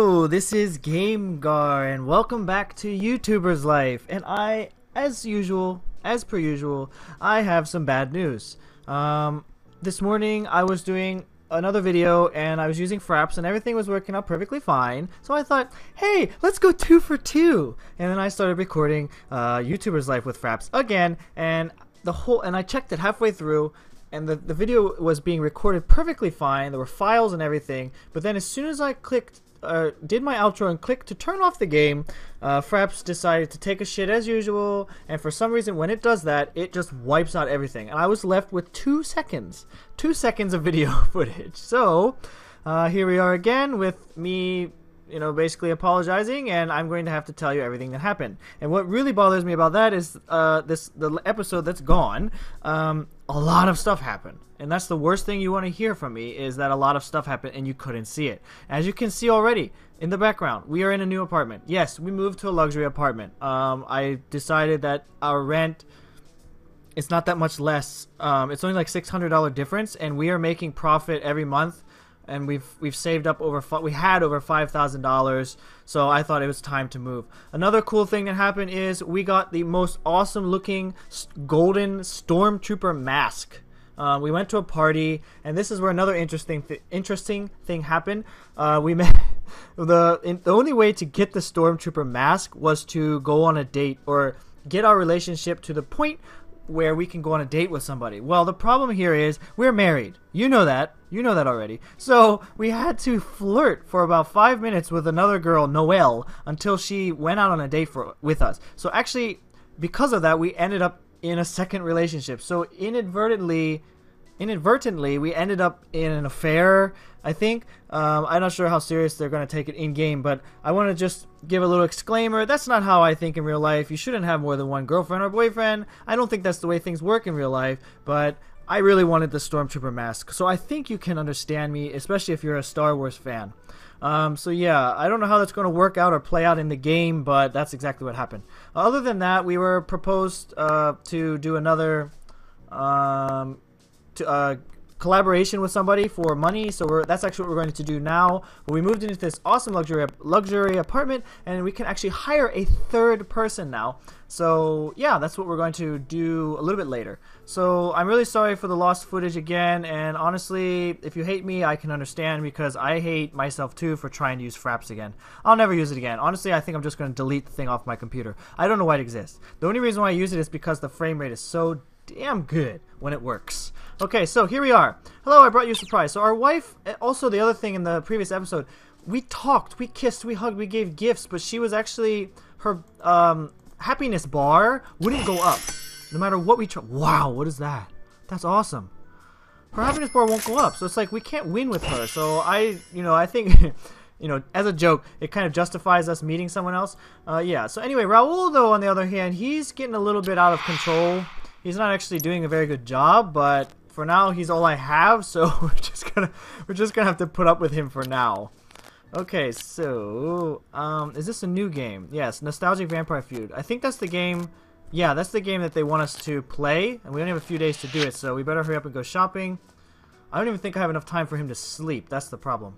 Hello, this is GameGar and welcome back to YouTubers Life. And I, as per usual, I have some bad news. This morning I was doing another video and I was using Fraps and everything was working out perfectly fine. So I thought, hey, let's go 2 for 2. And then I started recording YouTubers Life with Fraps again, and I checked it halfway through. And the video was being recorded perfectly fine, there were files and everything, but then as soon as I clicked, did my outro and clicked to turn off the game, Fraps decided to take a shit as usual, and for some reason when it does that, it just wipes out everything. And I was left with 2 seconds. 2 seconds of video footage. So, here we are again with me, basically apologizing, and I'm going to have to tell you everything that happened. And what really bothers me about that is the episode that's gone. A lot of stuff happened, and that's the worst thing you want to hear from me, is that a lot of stuff happened and you couldn't see it. As you can see already in the background, we are in a new apartment. Yes, we moved to a luxury apartment. I decided that our rent, it's not that much less. It's only like $600 difference, and we are making profit every month. And we've saved up over $5,000, so I thought it was time to move. Another cool thing that happened is we got the most awesome looking golden stormtrooper mask. We went to a party, and this is where another interesting thing happened. We met the only way to get the stormtrooper mask was to go on a date or get our relationship to the point where we can go on a date with somebody. Well, the problem here is we're married. You know that already. So we had to flirt for about 5 minutes with another girl, Noelle, until she went out on a date with us. So actually, because of that, we ended up in a second relationship. So inadvertently, we ended up in an affair, I think. I'm not sure how serious they're going to take it in-game, but I want to just give a little disclaimer. That's not how I think in real life. You shouldn't have more than one girlfriend or boyfriend. I don't think that's the way things work in real life, but I really wanted the Stormtrooper mask, so I think you can understand me, especially if you're a Star Wars fan. So yeah, I don't know how that's going to work out or play out in the game, but that's exactly what happened. Other than that, we were proposed to do another collaboration with somebody for money, so that's actually what we're going to do now. We moved into this awesome luxury apartment, and we can actually hire a third person now. So yeah, that's what we're going to do a little bit later. So I'm really sorry for the lost footage again, and honestly, if you hate me, I can understand, because I hate myself too for trying to use Fraps again. I'll never use it again. Honestly, I think I'm just going to delete the thing off my computer. I don't know why it exists. The only reason why I use it is because the frame rate is so damn good when it works. Okay, so here we are. Hello, I brought you a surprise. So our wife, also the other thing in the previous episode, we talked, we kissed, we hugged, we gave gifts, but she was actually, her happiness bar wouldn't go up. No matter what we try. Wow, what is that? That's awesome. Her happiness bar won't go up, so it's like we can't win with her. So I think, as a joke, it kind of justifies us meeting someone else. Yeah, so anyway, Raul, though, on the other hand, he's getting a little bit out of control. He's not actually doing a very good job, but for now he's all I have, so we're just gonna have to put up with him for now. Okay, so is this a new game? Yes, Nostalgic Vampire Feud. I think that's the game. Yeah, that's the game that they want us to play, and we only have a few days to do it, so we better hurry up and go shopping. I don't even think I have enough time for him to sleep. That's the problem.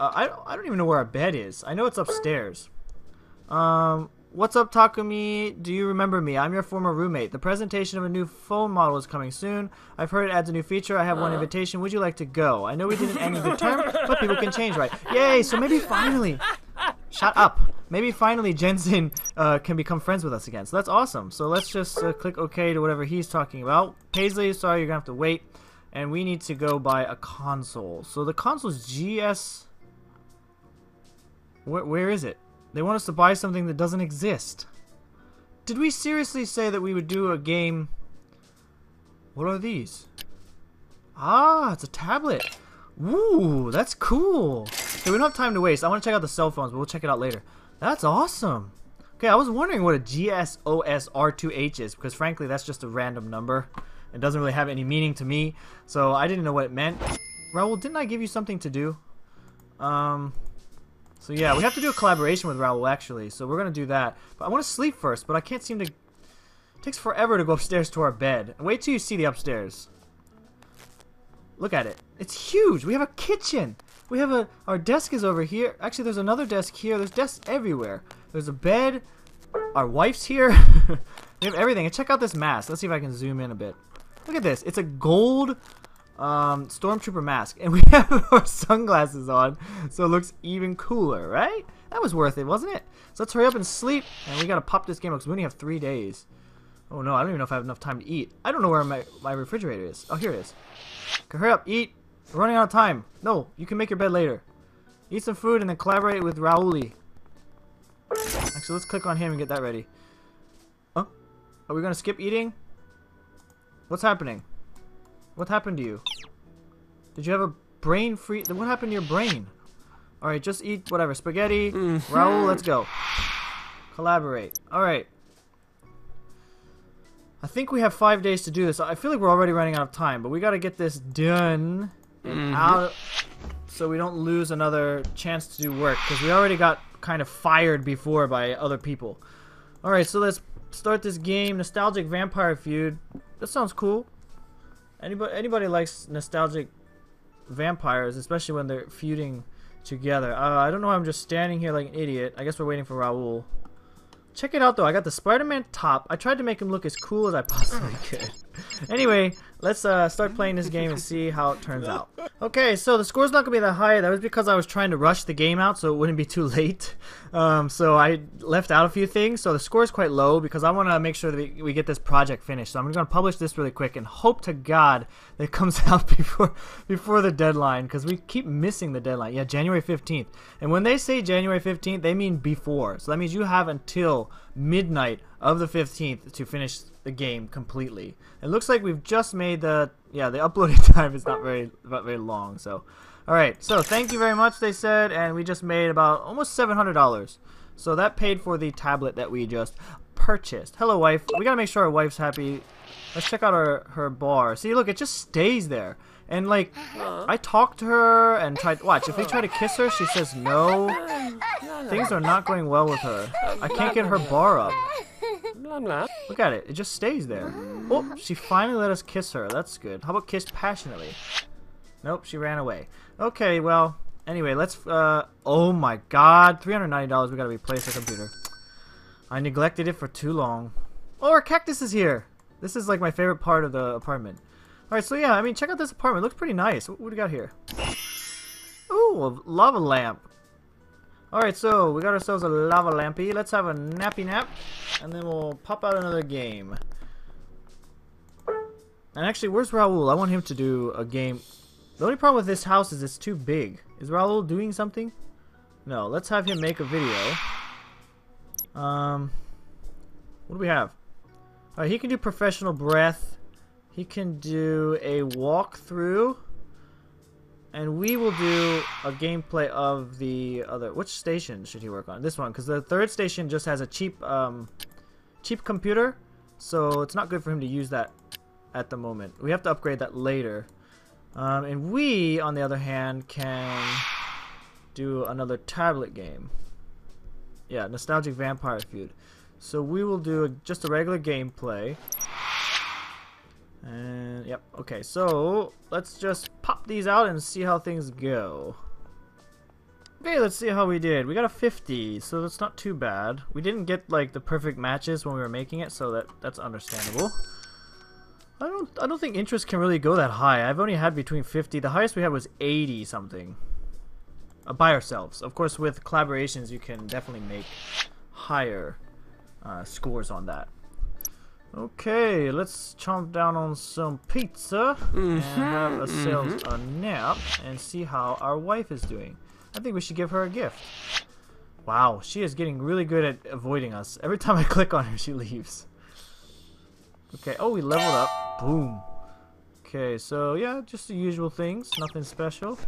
I don't even know where our bed is. I know it's upstairs. What's up, Takumi? Do you remember me? I'm your former roommate. The presentation of a new phone model is coming soon. I've heard it adds a new feature. I have one invitation. Would you like to go? I know we didn't end the term, but people can change, right? Yay! So maybe finally... Shut up! Maybe finally Jensen can become friends with us again. So that's awesome. So let's just click OK to whatever he's talking about. Paisley, sorry, you're going to have to wait. And we need to go buy a console. So the console's GS... Where is it? They want us to buy something that doesn't exist. Did we seriously say that we would do a game? What are these? Ah, it's a tablet. Ooh, that's cool. Okay, we don't have time to waste. I want to check out the cell phones, but we'll check it out later. That's awesome. Okay, I was wondering what a GSOSR2H is, because frankly, that's just a random number. It doesn't really have any meaning to me, so I didn't know what it meant. Raul, didn't I give you something to do? So yeah, we have to do a collaboration with Raul, actually, so we're going to do that. But I want to sleep first, but I can't seem to... It takes forever to go upstairs to our bed. Wait till you see the upstairs. Look at it. It's huge! We have a kitchen! We have a... Our desk is over here. Actually, there's another desk here. There's desks everywhere. There's a bed. Our wife's here. We have everything. And check out this mask. Let's see if I can zoom in a bit. Look at this. It's a gold stormtrooper mask. And we have our sunglasses on, so it looks even cooler, right? That was worth it, wasn't it? So let's hurry up and sleep. And we got to pop this game up because we only have 3 days. Oh no, I don't even know if I have enough time to eat. I don't know where my refrigerator is. Oh, here it is. Okay, hurry up, eat. We're running out of time. No, you can make your bed later. Eat some food and then collaborate with Rauli. Actually, let's click on him and get that ready. Huh? Are we going to skip eating? What's happening? What happened to you? Did you have a brain freeze? What happened to your brain? Alright, just eat whatever. Spaghetti. Raul, let's go. Collaborate. Alright. I think we have 5 days to do this. I feel like we're already running out of time, but we got to get this done and out so we don't lose another chance to do work, because we already got kind of fired before by other people. Alright, so let's start this game, Nostalgic Vampire Feud. That sounds cool. Anybody likes nostalgic vampires, especially when they're feuding together. I don't know why I'm just standing here like an idiot. I guess we're waiting for Raul. Check it out, though. I got the Spider-Man top. I tried to make him look as cool as I possibly could. Anyway, let's start playing this game and see how it turns out. Okay, so the score's not going to be that high. That was because I was trying to rush the game out so it wouldn't be too late. So I left out a few things. So the score's quite low because I want to make sure that we get this project finished. So I'm going to publish this really quick and hope to God that it comes out before the deadline, because we keep missing the deadline. Yeah, January 15th. And when they say January 15th, they mean before. So that means you have until midnight of the 15th to finish the game completely. It looks like we've just made the, yeah, the uploading time is not very long. So alright, so thank you very much, they said, and we just made about almost $700. So that paid for the tablet that we just purchased. Hello, wife. We gotta make sure our wife's happy. Let's check out her bar. See, look, it just stays there. And like, I talked to her and tried, watch, if we try to kiss her, she says no. Things are not going well with her. I can't get her bar up. Look at it, it just stays there. Oh, she finally let us kiss her, that's good. How about kiss passionately? Nope, she ran away. Okay, well, anyway, let's, oh my god, $390, we gotta replace the computer. I neglected it for too long. Oh, our cactus is here! This is like my favorite part of the apartment. Alright, so yeah, I mean, check out this apartment, it looks pretty nice. What do we got here? Ooh, a lava lamp. Alright, so we got ourselves a lava lampy. Let's have a nappy nap, and then we'll pop out another game. And actually, where's Raul? I want him to do a game. The only problem with this house is it's too big. Is Raul doing something? No, let's have him make a video. What do we have? Alright, he can do professional breath. He can do a walkthrough. And we will do a gameplay of the other. Which station should he work on? This one, because the third station just has a cheap computer, so it's not good for him to use that at the moment. We have to upgrade that later. And we, on the other hand, can do another tablet game. Yeah, Nostalgic Vampire Feud. So we will do just a regular gameplay. And yep, okay, so let's just pop these out and see how things go. Okay, let's see how we did. We got a 50, so that's not too bad. We didn't get like the perfect matches when we were making it, so that's understandable. I don't think interest can really go that high. I've only had between 50. The highest we had was 80 something. By ourselves. Of course, with collaborations you can definitely make higher scores on that. Okay, let's chomp down on some pizza and have ourselves a nap and see how our wife is doing. I think we should give her a gift. Wow, she is getting really good at avoiding us. Every time I click on her, she leaves. Okay, oh, we leveled up. Boom. Okay, so yeah, just the usual things, nothing special.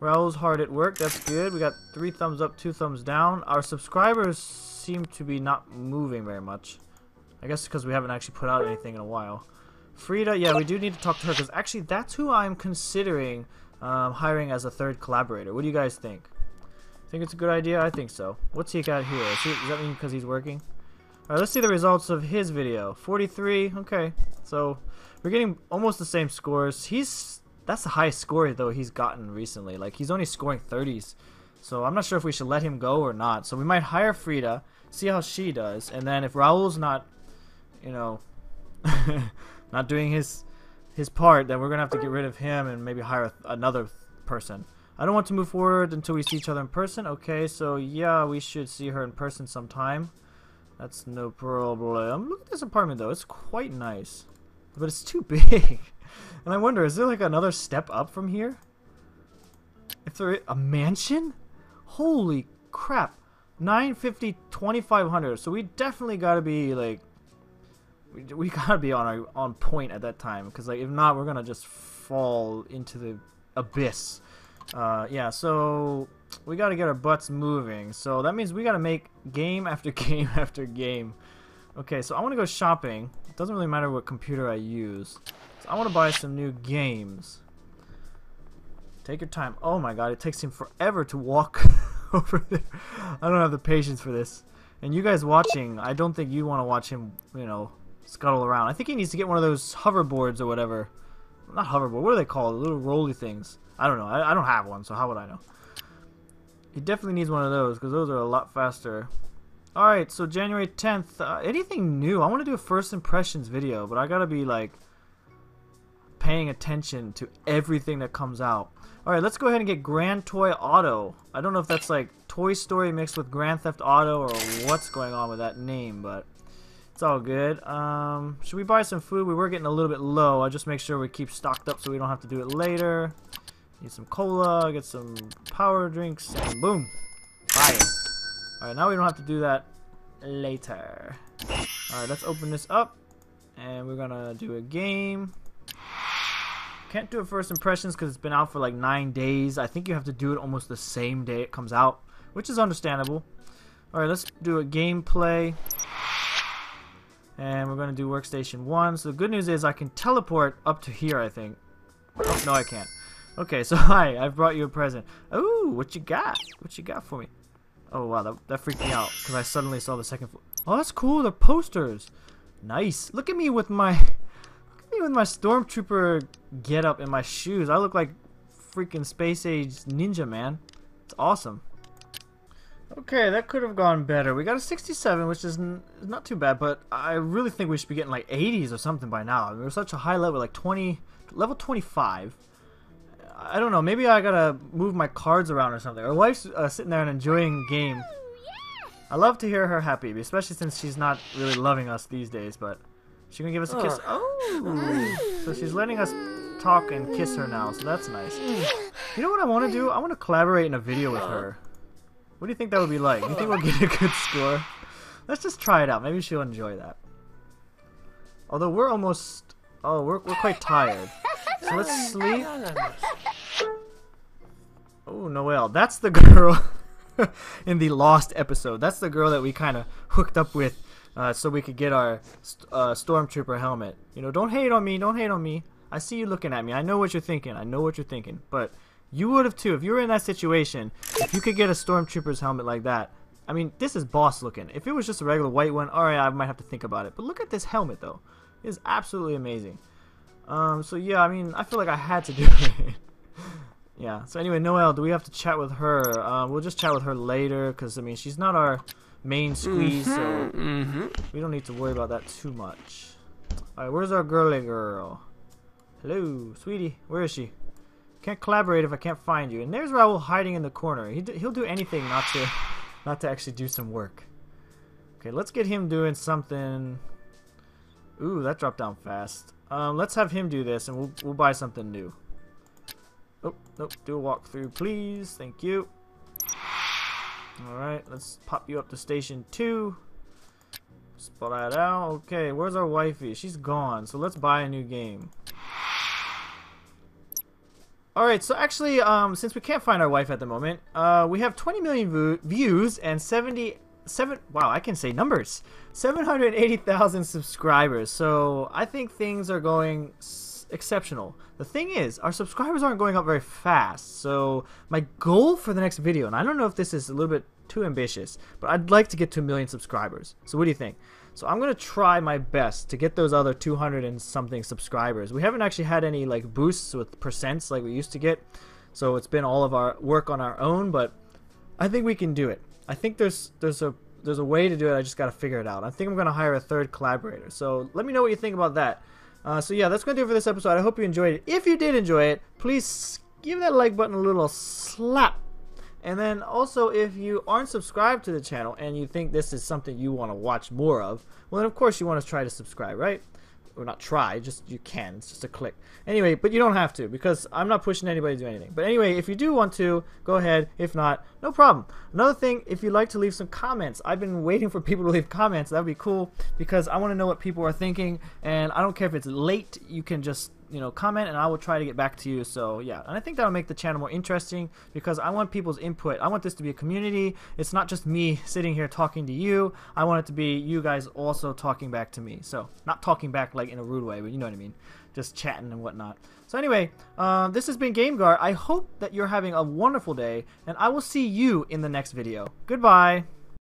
Raul's hard at work, that's good. We got 3 thumbs up, 2 thumbs down. Our subscribers seem to be not moving very much. I guess because we haven't actually put out anything in a while. Frida, yeah, we do need to talk to her, because actually that's who I'm considering hiring as a third collaborator. What do you guys think? Think it's a good idea? I think so. What's he got here? Does that mean because he's working? Alright, let's see the results of his video. 43, okay. So, we're getting almost the same scores. He's That's the highest score, though, he's gotten recently. Like, he's only scoring 30s. So I'm not sure if we should let him go or not. So we might hire Frida, see how she does. And then if Raul's not, you know, not doing his part, then we're going to have to get rid of him and maybe hire another person. I don't want to move forward until we see each other in person. Okay, so yeah, we should see her in person sometime. That's no problem. Look at this apartment, though. It's quite nice. But it's too big. And I wonder, is there like another step up from here? If there is a mansion? Holy crap. 950, 2500. So we definitely gotta be like, we gotta be on point at that time, because like if not, we're gonna just fall into the abyss. Yeah, so we gotta get our butts moving. So that means we gotta make game after game after game. Okay, so I wanna go shopping. It doesn't really matter what computer I use. So I wanna buy some new games. Take your time. Oh my god, it takes him forever to walk over there. I don't have the patience for this. And you guys watching, I don't think you wanna watch him, you know, scuttle around. I think he needs to get one of those hoverboards or whatever. Not hoverboard, what are they called? The little rolly things. I don't know. I don't have one, so how would I know? He definitely needs one of those, because those are a lot faster. Alright, so January 10th. Anything new? I want to do a first impressions video, but I gotta be like paying attention to everything that comes out. Alright, let's go ahead and get Grand Toy Auto. I don't know if that's like Toy Story mixed with Grand Theft Auto or what's going on with that name, but it's all good. Should we buy some food? We were getting a little bit low. I'll just make sure we keep stocked up so we don't have to do it later. Need some cola, get some power drinks, and boom. Buy it. Alright, now we don't have to do that later. Alright, let's open this up. And we're gonna do a game. Can't do a first impressions because it's been out for like 9 days. I think you have to do it almost the same day it comes out, which is understandable. Alright, let's do a gameplay. And we're gonna do workstation 1. So the good news is I can teleport up to here, I think. Oh, no, I can't. Okay, so hi, I've brought you a present. Ooh, what you got? What you got for me? Oh wow, that freaked me out because I suddenly saw the second floor. Oh, that's cool. They're posters. Nice. Look at me with my, stormtrooper getup and my shoes. I look like freaking space age ninja, man. It's awesome. Okay, that could have gone better. We got a 67, which is not too bad, but I really think we should be getting like 80s or something by now. I mean, we're such a high level, like level 25. I don't know, maybe I gotta move my cards around or something. Her wife's sitting there and enjoying the game. I love to hear her happy, especially since she's not really loving us these days, but she can give us a kiss. Oh. So she's letting us talk and kiss her now, so that's nice. You know what I want to do? I want to collaborate in a video with her. What do you think that would be like? You think we'll get a good score? Let's just try it out. Maybe she'll enjoy that. Although we're almost... Oh, we're quite tired. So let's sleep. Oh, Noelle, that's the girl in the Lost episode. That's the girl that we kind of hooked up with so we could get our stormtrooper helmet. You know, don't hate on me. Don't hate on me. I see you looking at me. I know what you're thinking. I know what you're thinking. But you would have too. If you were in that situation, if you could get a stormtrooper's helmet like that. I mean, this is boss looking. If it was just a regular white one, all right, I might have to think about it. But look at this helmet, though. It is absolutely amazing. So yeah, I mean, I feel like I had to do it. Yeah, so anyway, Noelle, do we have to chat with her? We'll just chat with her later, because, I mean, she's not our main squeeze, so we don't need to worry about that too much. Alright, where's our girly girl? Hello, sweetie, where is she? Can't collaborate if I can't find you. And there's Raul hiding in the corner. He'll do anything not to actually do some work. Okay, let's get him doing something. Ooh, that dropped down fast. Let's have him do this, and we'll buy something new. Oh, nope, do a walkthrough, please. Thank you. Alright, let's pop you up to station 2. Spot that out. Okay, where's our wifey? She's gone, so let's buy a new game. Alright, so actually, since we can't find our wife at the moment, we have 20 million views and 77, wow, I can say numbers. 780,000 subscribers, so I think things are going exceptional. The thing is, our subscribers aren't going up very fast, so my goal for the next video, and I don't know if this is a little bit too ambitious, but I'd like to get to 1 million subscribers. So what do you think? So I'm going to try my best to get those other 200 and something subscribers. We haven't actually had any like boosts with percents like we used to get. So it's been all of our work on our own, but I think we can do it. I think there's a way to do it. I just got to figure it out. I think I'm going to hire a third collaborator. So let me know what you think about that. So yeah, that's going to do it for this episode. I hope you enjoyed it. If you did enjoy it, please give that like button a little slap. And then also, if you aren't subscribed to the channel and you think this is something you want to watch more of, well then of course you want to try to subscribe, right? Or not try, just you can, it's just a click. Anyway, but you don't have to because I'm not pushing anybody to do anything. But anyway, if you do want to, go ahead. If not, no problem. Another thing, if you'd like to leave some comments, I've been waiting for people to leave comments. That would be cool because I want to know what people are thinking, and I don't care if it's late, you can just, you know, comment and I will try to get back to you. So yeah, and I think that'll make the channel more interesting because I want people's input. I want this to be a community. It's not just me sitting here talking to you. I want it to be you guys also talking back to me. So not talking back like in a rude way, but you know what I mean, just chatting and whatnot. So anyway, this has been GameGar. I hope that you're having a wonderful day, and I will see you in the next video. Goodbye.